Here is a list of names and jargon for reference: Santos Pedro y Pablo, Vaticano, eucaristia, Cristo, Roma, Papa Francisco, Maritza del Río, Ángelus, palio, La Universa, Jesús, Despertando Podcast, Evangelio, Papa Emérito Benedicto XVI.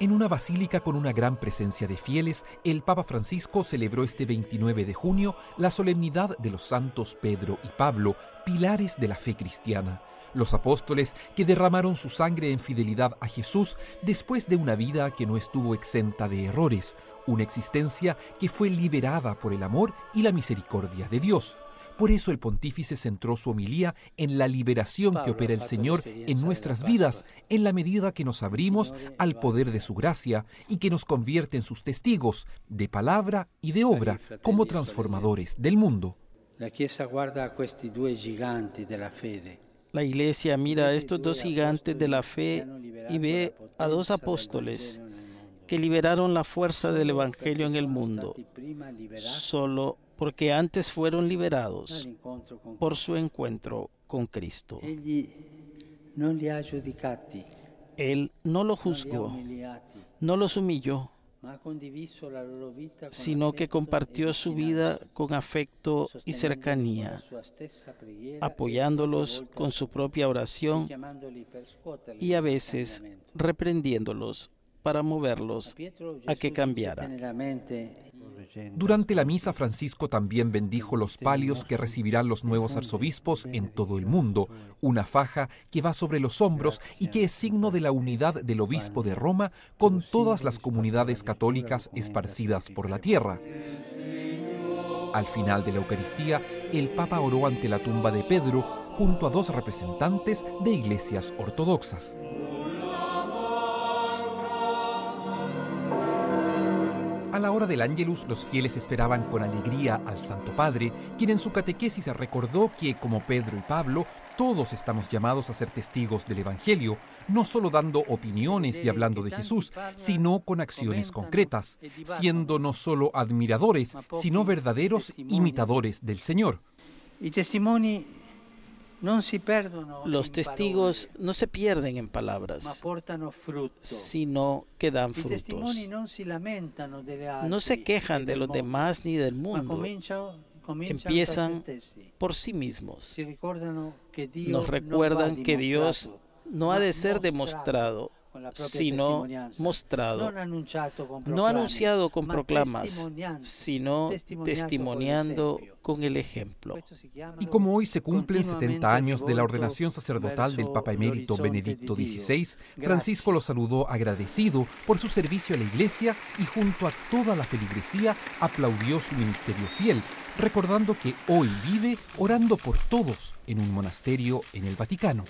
En una basílica con una gran presencia de fieles, el Papa Francisco celebró este 29 de junio la solemnidad de los Santos Pedro y Pablo, pilares de la fe cristiana, los apóstoles que derramaron su sangre en fidelidad a Jesús después de una vida que no estuvo exenta de errores, una existencia que fue liberada por el amor y la misericordia de Dios. Por eso el pontífice centró su homilía en la liberación que opera el Señor en nuestras vidas, en la medida que nos abrimos al poder de su gracia y que nos convierte en sus testigos, de palabra y de obra, como transformadores del mundo. La Iglesia mira a estos dos gigantes de la fe y ve a dos apóstoles que liberaron la fuerza del Evangelio en el mundo. Solo porque antes fueron liberados por su encuentro con Cristo. Él no los juzgó, no los humilló, sino que compartió su vida con afecto y cercanía, apoyándolos con su propia oración y a veces reprendiéndolos para moverlos a que cambiaran. Durante la misa, Francisco también bendijo los palios que recibirán los nuevos arzobispos en todo el mundo, una faja que va sobre los hombros y que es signo de la unidad del obispo de Roma con todas las comunidades católicas esparcidas por la tierra. Al final de la Eucaristía, el Papa oró ante la tumba de Pedro junto a dos representantes de iglesias ortodoxas. A la hora del Ángelus, los fieles esperaban con alegría al Santo Padre, quien en su catequesis recordó que, como Pedro y Pablo, todos estamos llamados a ser testigos del Evangelio, no solo dando opiniones y hablando de Jesús, sino con acciones concretas, siendo no solo admiradores, sino verdaderos imitadores del Señor. Los testigos no se pierden en palabras, sino que dan frutos. No se quejan de los demás ni del mundo. Empiezan por sí mismos. Nos recuerdan que Dios no ha de ser demostrado, sino mostrado. No anunciado con proclamas, sino testimoniando con el ejemplo. Y como hoy se cumplen 70 años de la ordenación sacerdotal del Papa Emérito Benedicto XVI, Francisco lo saludó agradecido por su servicio a la Iglesia y junto a toda la feligresía aplaudió su ministerio fiel, recordando que hoy vive orando por todos en un monasterio en el Vaticano.